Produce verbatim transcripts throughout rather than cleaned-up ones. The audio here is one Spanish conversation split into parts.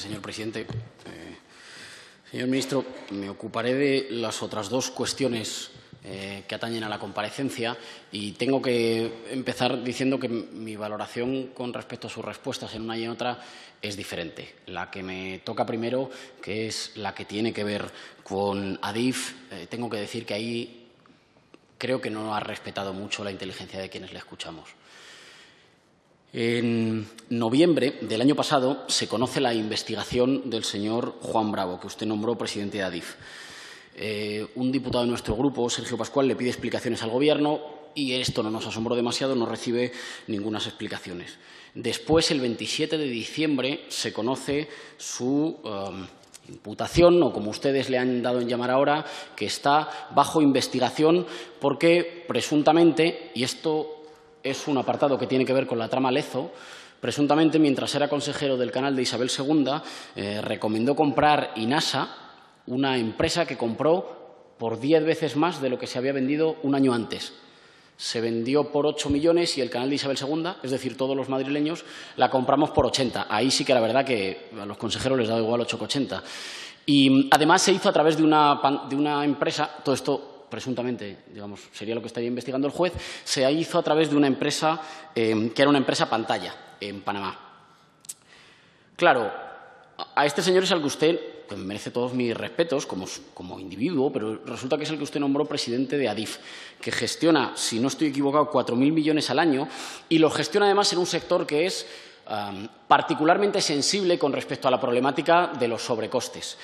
Señor presidente, eh, señor ministro, me ocuparé de las otras dos cuestiones eh, que atañen a la comparecencia y tengo que empezar diciendo que mi valoración con respecto a sus respuestas en una y en otra es diferente. La que me toca primero, que es la que tiene que ver con Adif, eh, tengo que decir que ahí creo que no ha respetado mucho la inteligencia de quienes le escuchamos. En noviembre del año pasado se conoce la investigación del señor Juan Bravo, que usted nombró presidente de Adif. Eh, un diputado de nuestro grupo, Sergio Pascual, le pide explicaciones al Gobierno y esto no nos asombró demasiado, no recibe ninguna explicaciones. Después, el veintisiete de diciembre, se conoce su um, imputación, o como ustedes le han dado en llamar ahora, que está bajo investigación porque presuntamente, y esto es un apartado que tiene que ver con la trama Lezo, presuntamente, mientras era consejero del canal de Isabel segunda, eh, recomendó comprar Inasa, una empresa que compró por diez veces más de lo que se había vendido un año antes. Se vendió por ocho millones y el canal de Isabel segunda, es decir, todos los madrileños, la compramos por ochenta. Ahí sí que la verdad que a los consejeros les da igual ocho con ochenta. Y además se hizo a través de una, de una empresa, todo esto presuntamente, digamos, sería lo que estaría investigando el juez, se hizo a través de una empresa eh, que era una empresa pantalla en Panamá. Claro, a este señor es al que usted, que merece todos mis respetos como, como individuo, pero resulta que es el que usted nombró presidente de Adif, que gestiona, si no estoy equivocado, cuatro mil millones al año y los gestiona además en un sector que es um, particularmente sensible con respecto a la problemática de los sobrecostes.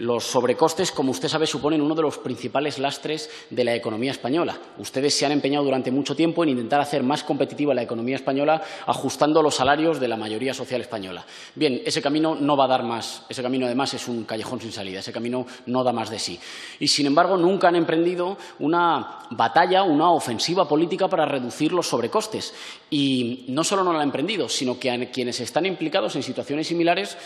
Los sobrecostes, como usted sabe, suponen uno de los principales lastres de la economía española. Ustedes se han empeñado durante mucho tiempo en intentar hacer más competitiva la economía española ajustando los salarios de la mayoría social española. Bien, ese camino no va a dar más. Ese camino, además, es un callejón sin salida. Ese camino no da más de sí. Y, sin embargo, nunca han emprendido una batalla, una ofensiva política para reducir los sobrecostes. Y no solo no la han emprendido, sino que a quienes están implicados en situaciones similares,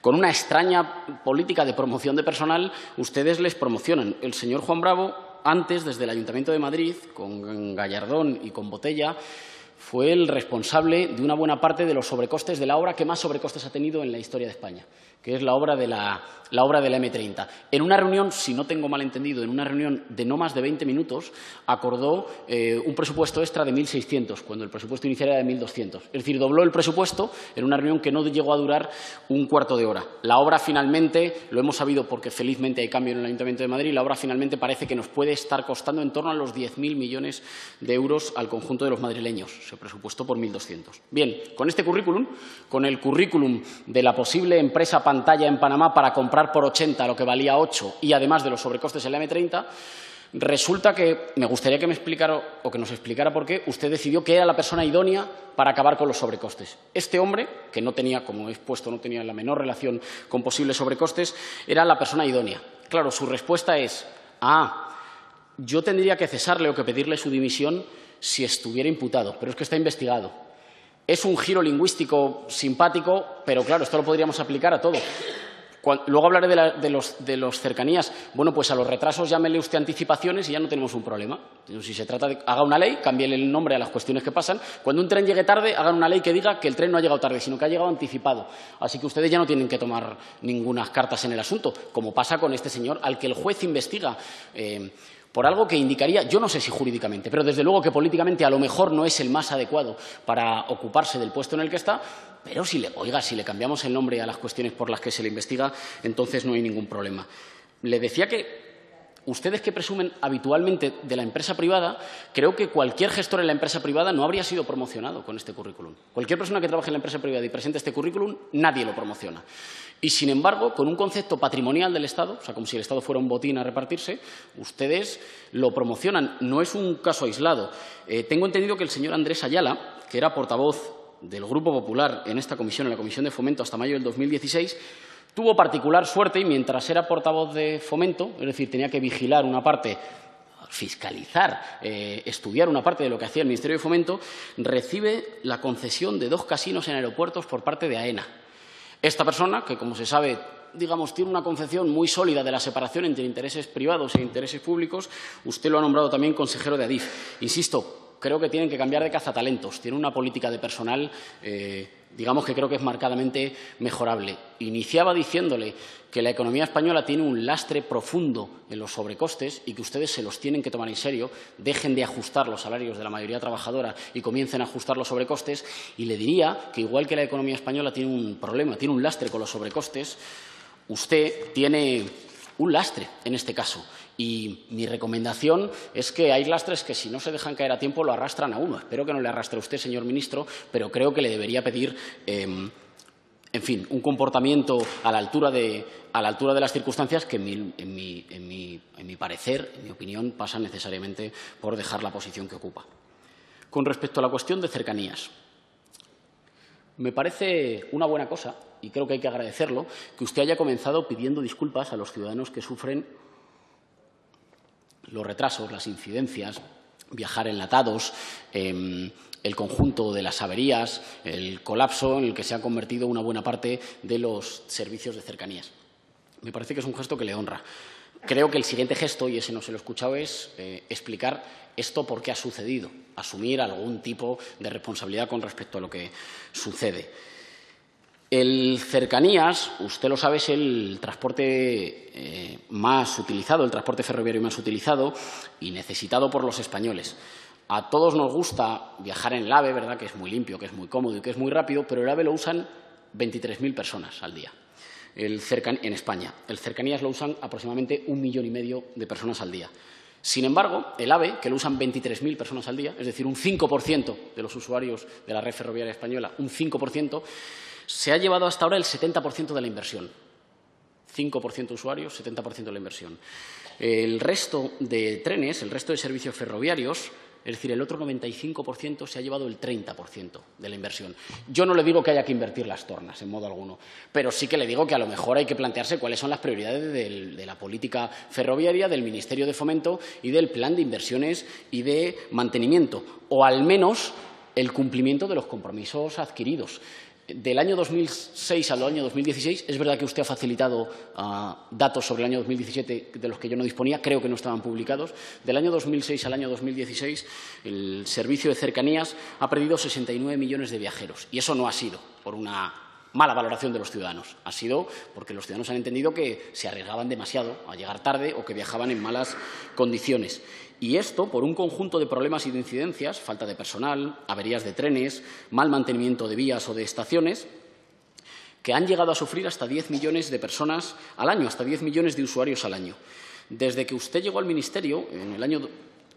con una extraña política de promoción de personal, ustedes les promocionan. El señor Juan Bravo, antes, desde el Ayuntamiento de Madrid, con Gallardón y con Botella, fue el responsable de una buena parte de los sobrecostes de la obra que más sobrecostes ha tenido en la historia de España, que es la obra de la, la, obra de la M treinta. En una reunión, si no tengo mal entendido, en una reunión de no más de veinte minutos, acordó eh, un presupuesto extra de mil seiscientos, cuando el presupuesto inicial era de mil doscientos. Es decir, dobló el presupuesto en una reunión que no llegó a durar un cuarto de hora. La obra finalmente, lo hemos sabido porque felizmente hay cambio en el Ayuntamiento de Madrid, la obra finalmente parece que nos puede estar costando en torno a los diez mil millones de euros al conjunto de los madrileños. Se presupuestó por mil doscientos. Bien, con este currículum, con el currículum de la posible empresa pantalla en Panamá para comprar por ochenta lo que valía ocho y además de los sobrecostes en la M treinta, resulta que me gustaría que me explicara o que nos explicara por qué usted decidió que era la persona idónea para acabar con los sobrecostes. Este hombre, que no tenía, como he expuesto, no tenía la menor relación con posibles sobrecostes, era la persona idónea. Claro, su respuesta es: ah, yo tendría que cesarle o que pedirle su dimisión si estuviera imputado, pero es que está investigado. Es un giro lingüístico simpático, pero claro, esto lo podríamos aplicar a todo. Cuando, luego hablaré de, la, de, los, de los cercanías. Bueno, pues a los retrasos llámele usted anticipaciones y ya no tenemos un problema. Si se trata de haga una ley, cámbiale el nombre a las cuestiones que pasan. Cuando un tren llegue tarde, hagan una ley que diga que el tren no ha llegado tarde, sino que ha llegado anticipado. Así que ustedes ya no tienen que tomar ninguna cartas en el asunto, como pasa con este señor al que el juez investiga. Eh, por algo que indicaría, yo no sé si jurídicamente, pero desde luego que políticamente a lo mejor no es el más adecuado para ocuparse del puesto en el que está, pero si le, oiga, si le cambiamos el nombre a las cuestiones por las que se le investiga, entonces no hay ningún problema. Le decía que ustedes que presumen habitualmente de la empresa privada, creo que cualquier gestor en la empresa privada no habría sido promocionado con este currículum. Cualquier persona que trabaje en la empresa privada y presente este currículum, nadie lo promociona. Y, sin embargo, con un concepto patrimonial del Estado, o sea, como si el Estado fuera un botín a repartirse, ustedes lo promocionan. No es un caso aislado. Eh, tengo entendido que el señor Andrés Ayala, que era portavoz del Grupo Popular en esta comisión, en la Comisión de Fomento, hasta mayo del dos mil dieciséis, tuvo particular suerte y mientras era portavoz de Fomento, es decir, tenía que vigilar una parte, fiscalizar, eh, estudiar una parte de lo que hacía el Ministerio de Fomento, recibe la concesión de dos casinos en aeropuertos por parte de AENA. Esta persona, que como se sabe, digamos, tiene una concepción muy sólida de la separación entre intereses privados e intereses públicos, usted lo ha nombrado también consejero de Adif. Insisto, creo que tienen que cambiar de cazatalentos. Tienen una política de personal, eh, digamos que creo que es marcadamente mejorable. Iniciaba diciéndole que la economía española tiene un lastre profundo en los sobrecostes y que ustedes se los tienen que tomar en serio, dejen de ajustar los salarios de la mayoría trabajadora y comiencen a ajustar los sobrecostes. Y le diría que, igual que la economía española tiene un problema, tiene un lastre con los sobrecostes, usted tiene un lastre en este caso. Y mi recomendación es que hay lastres que, si no se dejan caer a tiempo, lo arrastran a uno. Espero que no le arrastre a usted, señor ministro, pero creo que le debería pedir, eh, en fin, un comportamiento a la altura de, a la altura de las circunstancias que, en mi, en, mi, en, mi, en mi parecer, en mi opinión, pasa necesariamente por dejar la posición que ocupa. Con respecto a la cuestión de cercanías, me parece una buena cosa, y creo que hay que agradecerlo, que usted haya comenzado pidiendo disculpas a los ciudadanos que sufren los retrasos, las incidencias, viajar enlatados, eh, el conjunto de las averías, el colapso en el que se ha convertido una buena parte de los servicios de cercanías. Me parece que es un gesto que le honra. Creo que el siguiente gesto, y ese no se lo he escuchado, es eh, explicar esto por qué ha sucedido, asumir algún tipo de responsabilidad con respecto a lo que sucede. El cercanías, usted lo sabe, es el transporte eh, más utilizado, el transporte ferroviario más utilizado y necesitado por los españoles. A todos nos gusta viajar en el AVE, ¿verdad?, que es muy limpio, que es muy cómodo y que es muy rápido, pero el AVE lo usan veintitrés mil personas al día el cercan en España. El cercanías lo usan aproximadamente un millón y medio de personas al día. Sin embargo, el AVE, que lo usan veintitrés mil personas al día, es decir, un cinco por ciento de los usuarios de la red ferroviaria española, un cinco por ciento, se ha llevado hasta ahora el setenta por ciento de la inversión. cinco por ciento usuarios, setenta por ciento de la inversión. El resto de trenes, el resto de servicios ferroviarios, es decir, el otro noventa y cinco por ciento, se ha llevado el treinta por ciento de la inversión. Yo no le digo que haya que invertir las tornas, en modo alguno, pero sí que le digo que a lo mejor hay que plantearse cuáles son las prioridades del, de la política ferroviaria, del Ministerio de Fomento y del plan de inversiones y de mantenimiento, o al menos el cumplimiento de los compromisos adquiridos. Del año dos mil seis al año dos mil dieciséis, es verdad que usted ha facilitado uh, datos sobre el año dos mil diecisiete de los que yo no disponía, creo que no estaban publicados. Del año dos mil seis al año dos mil dieciséis, el servicio de cercanías ha perdido sesenta y nueve millones de viajeros. Y eso no ha sido por una mala valoración de los ciudadanos. Ha sido porque los ciudadanos han entendido que se arriesgaban demasiado a llegar tarde o que viajaban en malas condiciones. Y esto por un conjunto de problemas y de incidencias, falta de personal, averías de trenes, mal mantenimiento de vías o de estaciones, que han llegado a sufrir hasta diez millones de personas al año, hasta diez millones de usuarios al año. Desde que usted llegó al Ministerio, en el año,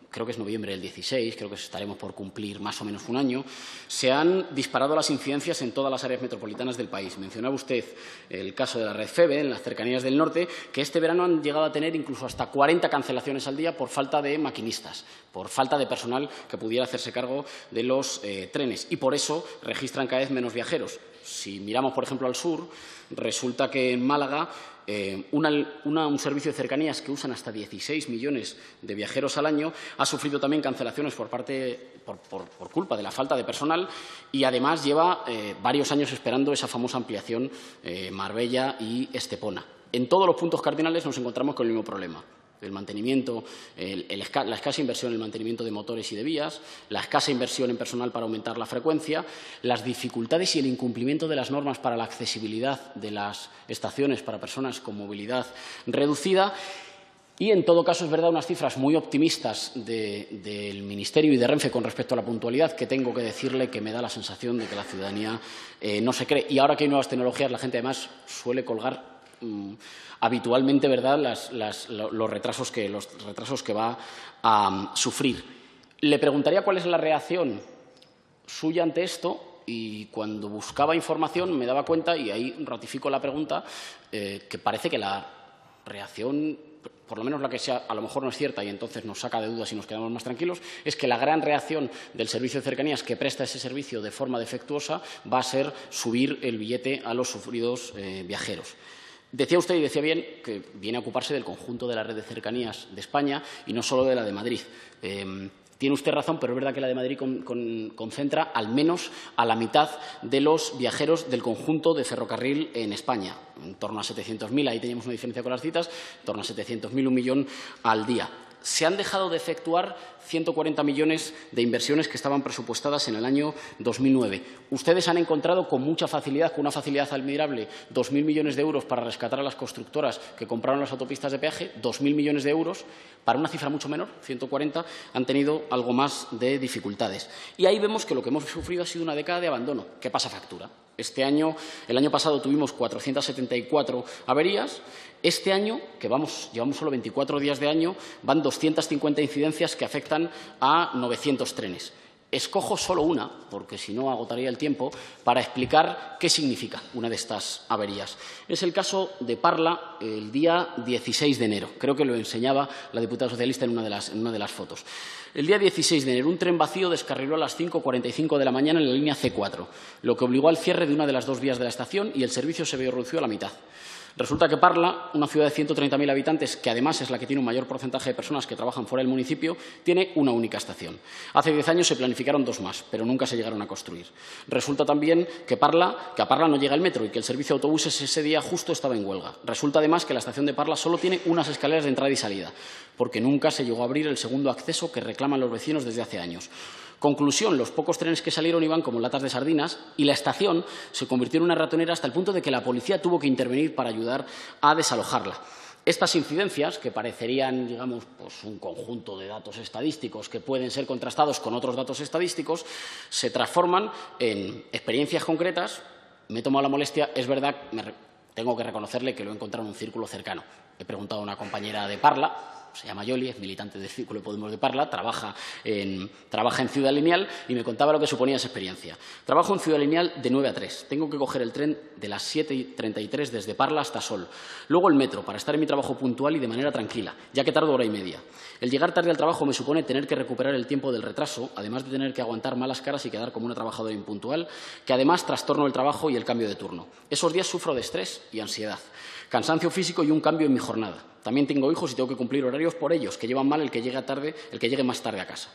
creo que es noviembre del dieciséis, creo que estaremos por cumplir más o menos un año, se han disparado las incidencias en todas las áreas metropolitanas del país. Mencionaba usted el caso de la red FEBE, en las cercanías del norte, que este verano han llegado a tener incluso hasta cuarenta cancelaciones al día por falta de maquinistas, por falta de personal que pudiera hacerse cargo de los eh, trenes. Y por eso registran cada vez menos viajeros. Si miramos, por ejemplo, al sur, resulta que en Málaga eh, una, una, un servicio de cercanías que usan hasta dieciséis millones de viajeros al año ha sufrido también cancelaciones por, parte, por, por, por culpa de la falta de personal y, además, lleva eh, varios años esperando esa famosa ampliación eh, Marbella y Estepona. En todos los puntos cardinales nos encontramos con el mismo problema. El mantenimiento, el, el, la escasa inversión en el mantenimiento de motores y de vías, la escasa inversión en personal para aumentar la frecuencia, las dificultades y el incumplimiento de las normas para la accesibilidad de las estaciones para personas con movilidad reducida. Y, en todo caso, es verdad, unas cifras muy optimistas de, del Ministerio y de Renfe con respecto a la puntualidad, que tengo que decirle que me da la sensación de que la ciudadanía eh, no se cree. Y ahora que hay nuevas tecnologías, la gente, además, suele colgar habitualmente, ¿verdad?, las, las, los, retrasos que, los retrasos que va a um, sufrir. Le preguntaría cuál es la reacción suya ante esto, y cuando buscaba información me daba cuenta, y ahí ratifico la pregunta, eh, que parece que la reacción, por lo menos la que sea, a lo mejor no es cierta y entonces nos saca de dudas y nos quedamos más tranquilos, es que la gran reacción del servicio de cercanías que presta ese servicio de forma defectuosa va a ser subir el billete a los sufridos eh, viajeros. Decía usted, y decía bien, que viene a ocuparse del conjunto de la red de cercanías de España y no solo de la de Madrid. Eh, tiene usted razón, pero es verdad que la de Madrid con, con, concentra al menos a la mitad de los viajeros del conjunto de ferrocarril en España. En torno a setecientos mil, ahí teníamos una diferencia con las citas, en torno a setecientos mil, un millón al día. se han dejado de efectuar ciento cuarenta millones de inversiones que estaban presupuestadas en el año dos mil nueve. Ustedes han encontrado con mucha facilidad, con una facilidad admirable, dos mil millones de euros para rescatar a las constructoras que compraron las autopistas de peaje, dos mil millones de euros, para una cifra mucho menor, ciento cuarenta, han tenido algo más de dificultades. Y ahí vemos que lo que hemos sufrido ha sido una década de abandono, que pasa factura. Este año, el año pasado tuvimos cuatrocientas setenta y cuatro averías. Este año, que vamos, llevamos solo veinticuatro días de año, van doscientas cincuenta incidencias que afectan a novecientos trenes. Escojo solo una, porque si no agotaría el tiempo, para explicar qué significa una de estas averías. Es el caso de Parla el día dieciséis de enero. Creo que lo enseñaba la diputada socialista en una de las, en una de las fotos. El día dieciséis de enero, un tren vacío descarriló a las cinco cuarenta y cinco de la mañana en la línea C cuatro, lo que obligó al cierre de una de las dos vías de la estación y el servicio se vio reducido a la mitad. Resulta que Parla, una ciudad de ciento treinta mil habitantes, que además es la que tiene un mayor porcentaje de personas que trabajan fuera del municipio, tiene una única estación. Hace diez años se planificaron dos más, pero nunca se llegaron a construir. Resulta también que, Parla, que a Parla no llega el metro y que el servicio de autobuses ese día justo estaba en huelga. Resulta además que la estación de Parla solo tiene unas escaleras de entrada y salida, porque nunca se llegó a abrir el segundo acceso que reclaman los vecinos desde hace años. Conclusión, los pocos trenes que salieron iban como latas de sardinas y la estación se convirtió en una ratonera hasta el punto de que la policía tuvo que intervenir para ayudar a desalojarla. Estas incidencias, que parecerían, digamos, pues un conjunto de datos estadísticos que pueden ser contrastados con otros datos estadísticos, se transforman en experiencias concretas. Me he tomado la molestia, es verdad, me tengo que reconocerle que lo he encontrado en un círculo cercano. He preguntado a una compañera de Parla. Se llama Yoli, es militante del Círculo Podemos de Parla, trabaja en, trabaja en Ciudad Lineal y me contaba lo que suponía esa experiencia. Trabajo en Ciudad Lineal de nueve a tres. Tengo que coger el tren de las siete y treinta y tres desde Parla hasta Sol. Luego el metro, para estar en mi trabajo puntual y de manera tranquila, ya que tardo hora y media. El llegar tarde al trabajo me supone tener que recuperar el tiempo del retraso, además de tener que aguantar malas caras y quedar como una trabajadora impuntual, que además trastorno el trabajo y el cambio de turno. Esos días sufro de estrés y ansiedad, cansancio físico y un cambio en mi jornada. También tengo hijos y tengo que cumplir horarios por ellos, que llevan mal el que llegue tarde, el que llegue más tarde a casa.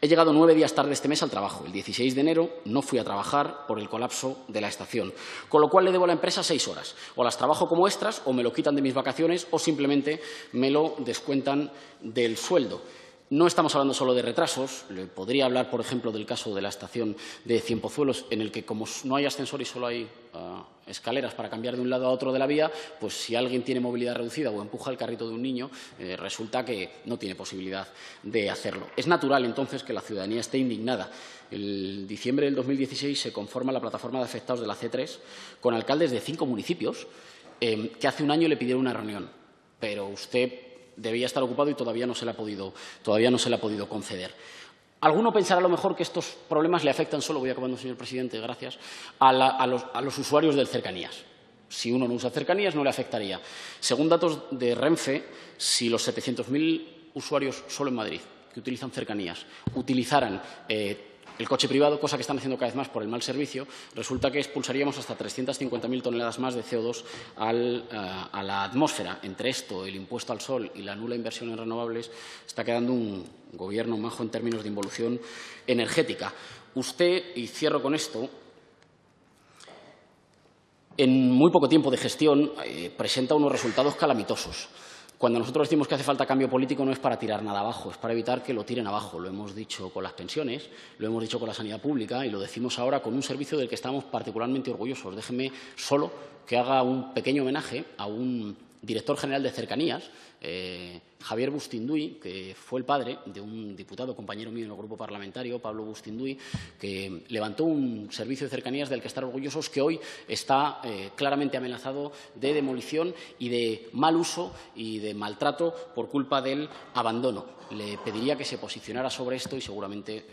He llegado nueve días tarde este mes al trabajo. El dieciséis de enero no fui a trabajar por el colapso de la estación, con lo cual le debo a la empresa seis horas. O las trabajo como extras, o me lo quitan de mis vacaciones, o simplemente me lo descuentan del sueldo. No estamos hablando solo de retrasos. Le podría hablar, por ejemplo, del caso de la estación de Cienpozuelos, en el que, como no hay ascensor y solo hay uh, escaleras para cambiar de un lado a otro de la vía, pues si alguien tiene movilidad reducida o empuja el carrito de un niño, eh, resulta que no tiene posibilidad de hacerlo. Es natural, entonces, que la ciudadanía esté indignada. En diciembre del dos mil dieciséis se conforma la plataforma de afectados de la C tres con alcaldes de cinco municipios eh, que hace un año le pidieron una reunión, pero usted debía estar ocupado y todavía no se le ha podido, todavía no se le ha podido conceder. Alguno pensará a lo mejor que estos problemas le afectan solo, voy acabando, señor presidente, gracias, a, la, a, los, a los usuarios del Cercanías. Si uno no usa Cercanías, no le afectaría. Según datos de Renfe, si los setecientos mil usuarios solo en Madrid que utilizan Cercanías utilizaran eh, el coche privado, cosa que están haciendo cada vez más por el mal servicio, resulta que expulsaríamos hasta trescientas cincuenta mil toneladas más de C O dos al, uh, a la atmósfera. Entre esto, el impuesto al sol y la nula inversión en renovables, está quedando un gobierno majo en términos de involución energética. Usted, y cierro con esto, en muy poco tiempo de gestión eh, presenta unos resultados calamitosos. Cuando nosotros decimos que hace falta cambio político no es para tirar nada abajo, es para evitar que lo tiren abajo. Lo hemos dicho con las pensiones, lo hemos dicho con la sanidad pública y lo decimos ahora con un servicio del que estamos particularmente orgullosos. Déjenme solo que haga un pequeño homenaje a un director general de Cercanías, eh, Javier Bustinduy, que fue el padre de un diputado compañero mío en el grupo parlamentario, Pablo Bustinduy, que levantó un servicio de Cercanías del que estar orgullosos, que hoy está eh, claramente amenazado de demolición y de mal uso y de maltrato por culpa del abandono. Le pediría que se posicionara sobre esto y seguramente